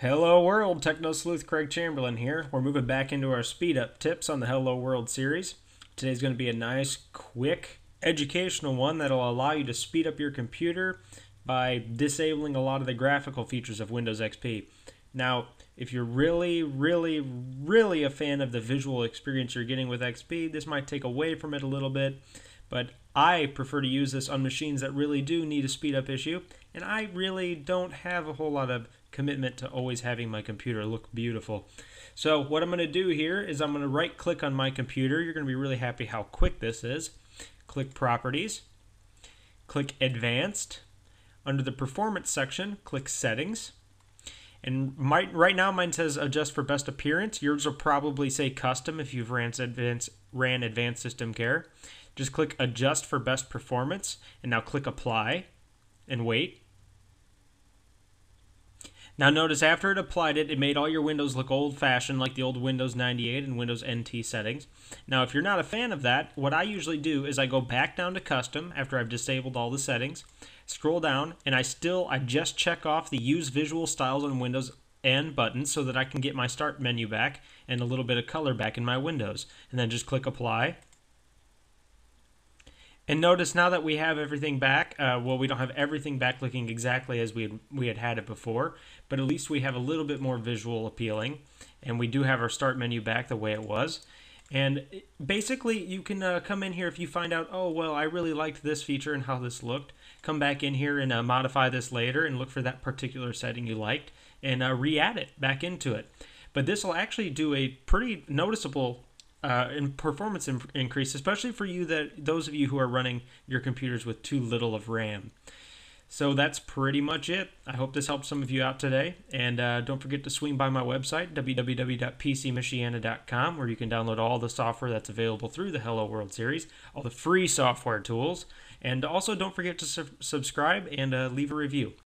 Hello World, Techno Sleuth Craig Chamberlain here. We're moving back into our speed up tips on the Hello World series. Today's going to be a nice, quick, educational one that'll allow you to speed up your computer by disabling a lot of the graphical features of Windows XP. Now, if you're really a fan of the visual experience you're getting with XP, this might take away from it a little bit, but I prefer to use this on machines that really do need a speed up issue, and I really don't have a whole lot of commitment to always having my computer look beautiful. So what I'm going to do here is I'm going to right click on my computer. You're going to be really happy how quick this is. Click Properties, click Advanced. Under the Performance section, click Settings. And right now mine says Adjust for Best Appearance. Yours will probably say Custom if you've ran Advanced System Care. Just click Adjust for Best Performance, and now click Apply and wait. Now notice after it applied it, it made all your windows look old-fashioned like the old Windows 98 and Windows NT settings. Now if you're not a fan of that, what I usually do is I go back down to Custom after I've disabled all the settings, scroll down, and I just check off the Use Visual Styles on Windows and buttons so that I can get my Start menu back and a little bit of color back in my windows. And then just click Apply. And notice now that we have everything back, well, we don't have everything back looking exactly as we had it before, but at least we have a little bit more visual appealing, and we do have our Start menu back the way it was. And basically, you can come in here if you find out, oh, well, I really liked this feature and how this looked. Come back in here and modify this later and look for that particular setting you liked and re-add it back into it. But this will actually do a pretty noticeable performance increase, especially for you those of you who are running your computers with too little of RAM. So that's pretty much it. I hope this helped some of you out today, and don't forget to swing by my website, www.pcmichiana.com, where you can download all the software that's available through the Hello World series, all the free software tools, and also don't forget to subscribe and leave a review.